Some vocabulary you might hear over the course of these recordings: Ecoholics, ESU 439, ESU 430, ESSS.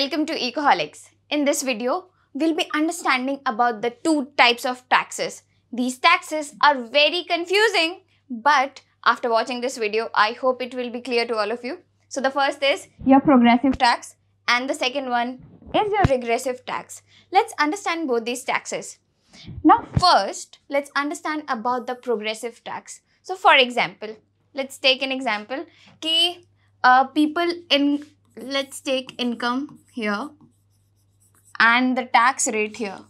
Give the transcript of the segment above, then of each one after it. Welcome to Ecoholics. In this video, we'll be understanding about the two types of taxes. These taxes are very confusing, but after watching this video, I hope it will be clear to all of you. So the first is your progressive tax and the second one is your regressive tax. Let's understand both these taxes. Now first, let's understand about the progressive tax. So for example, let's take an example ki let's take income here and the tax rate here.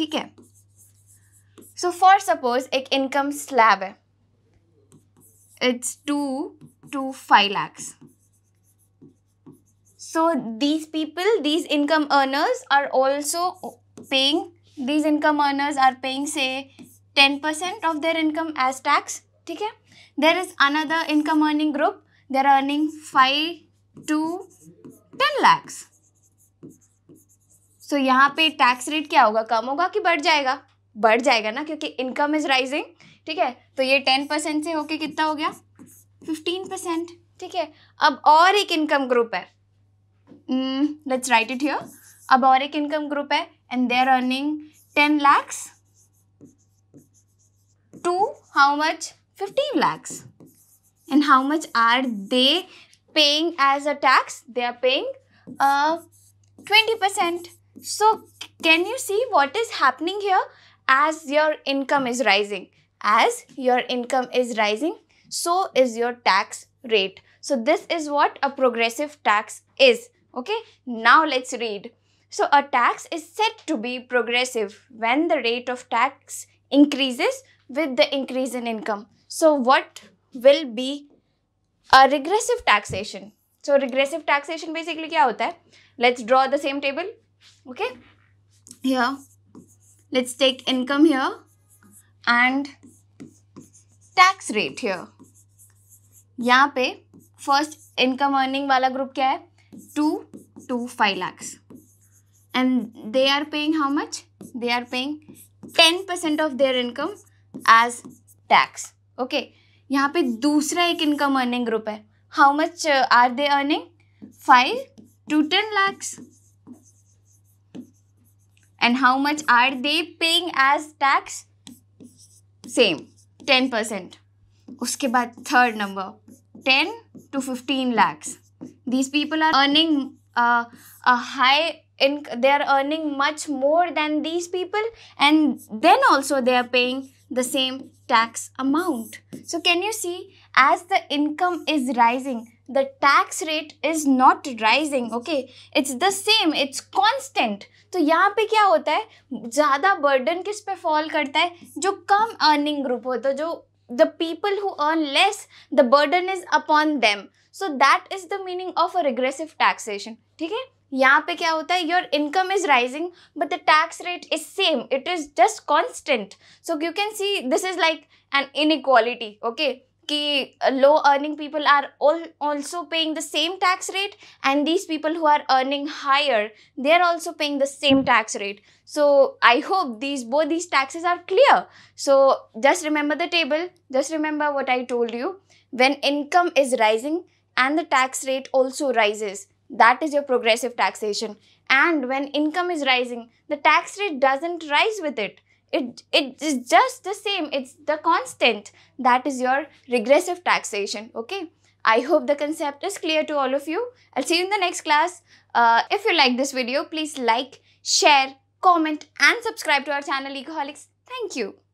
Okay. So for suppose ek income slab hai. It's 2 to 5 lakhs. So these people, these income earners are paying say 10% of their income as tax. Okay. There is another income earning group. They're earning 5 to 10 lakhs. So, यहाँ पे tax rate क्या होगा? कम होगा कि बढ़ जाएगा? बढ़ जाएगा ना क्योंकि income is rising, ठीक है? तो ये 10% से होके कितना हो गया? 15%, ठीक है? अब और एक income group है. Let's write it here. अब और एक income group है and they're earning 10 lakhs to how much? 15 lakhs. And how much are they paying as a tax? They are paying 20%. So, can you see what is happening here? As your income is rising. So is your tax rate. So, this is what a progressive tax is. Okay. Now, let's read. So, a tax is said to be progressive when the rate of tax increases with the increase in income. So, what will be a regressive taxation. So regressive taxation basically kya hota hai? Let's draw the same table. Okay. Here. Let's take income here and tax rate here. Yahan pe first income earning wala group kya hai? 2 to 5 lakhs. And they are paying how much? They are paying 10% of their income as tax. Okay. यहाँ पे दूसरा एक income earning group है. How much are they earning? 5 to 10 lakhs. And how much are they paying as tax? Same. 10%. उसके बाद third number. 10 to 15 lakhs. These people are earning they are earning much more than these people. And then also they are paying the same tax amount. So can you see, as the income is rising, the tax rate is not rising. Okay, it's the same, it's constant. So यहाँ पे क्या होता है? ज़्यादा burden किस पे fall करता है? जो कम earning group होता है, जो the people who earn less, the burden is upon them. So that is the meaning of a regressive taxation. ठीक है? यहाँ पे क्या होता है? Your income is rising, but the tax rate is same. It is just constant. So you can see this is like an inequality. Okay, ki low earning people are also paying the same tax rate, and these people who are earning higher, they are also paying the same tax rate. So I hope both these taxes are clear. So just remember the table. Just remember what I told you. When income is rising and the tax rate also rises, that is your progressive taxation. And when income is rising, the tax rate doesn't rise with it. It is just the same. It's the constant. That is your regressive taxation. Okay. I hope the concept is clear to all of you. I'll see you in the next class. If you like this video, please like, share, comment and subscribe to our channel Ecoholics. Thank you.